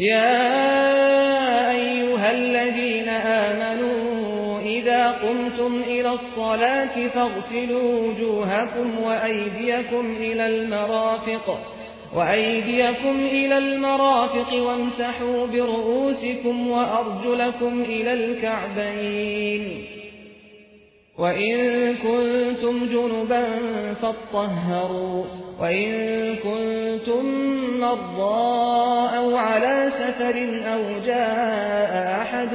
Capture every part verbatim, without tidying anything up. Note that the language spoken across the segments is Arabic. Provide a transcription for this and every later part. يا أيها الذين آمنوا إذا قمتم إلى الصلاة فاغسلوا وجوهكم وأيديكم إلى المرافق وأيديكم إلى المرافق وامسحوا برؤوسكم وأرجلكم إلى الكعبين وإن كنتم جنبا فاطهروا وإن كنتم مرضى أو على سفر أو جاء أحد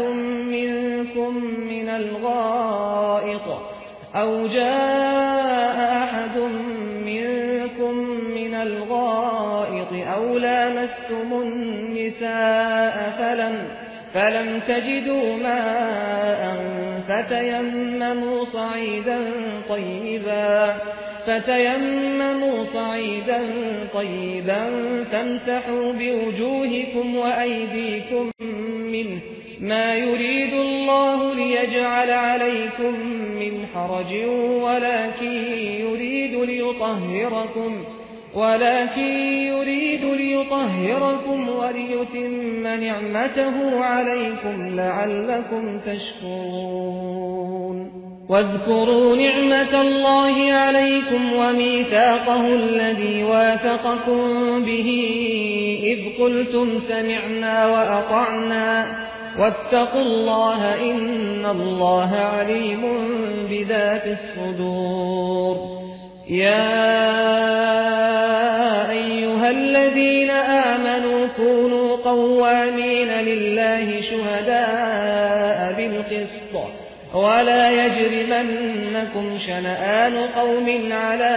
منكم من الغائط أو جاء أحد منكم من الغائط أو لامستم النساء فلم فلم تجدوا ماء فتيمموا صعيدا طيبا فتيمموا صعيدا طيبا فامسحوا بوجوهكم وأيديكم منه ما يريد الله ليجعل عليكم من حرج ولكن يريد ليطهركم ولكن يريد ليطهركم وليتم نعمته عليكم لعلكم تشكرون واذكروا نعمة الله عليكم وميثاقه الذي واثقكم به إذ قلتم سمعنا وأطعنا واتقوا الله إن الله عليم بذات الصدور يا أيها الذين آمنوا كونوا قوامين لله شهداء بالقسط ولا يجرمنكم شنآن قوم على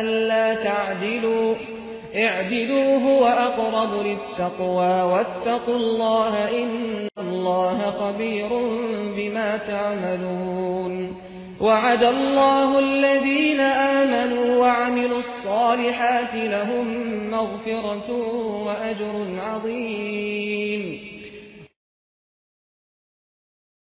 ألا تعدلوا اعدلوا هو أقرب للتقوى واتقوا الله إن الله خبير بما تعملون وعد الله الذين آمنوا وعملوا الصالحات لهم مغفرة وأجر عظيم.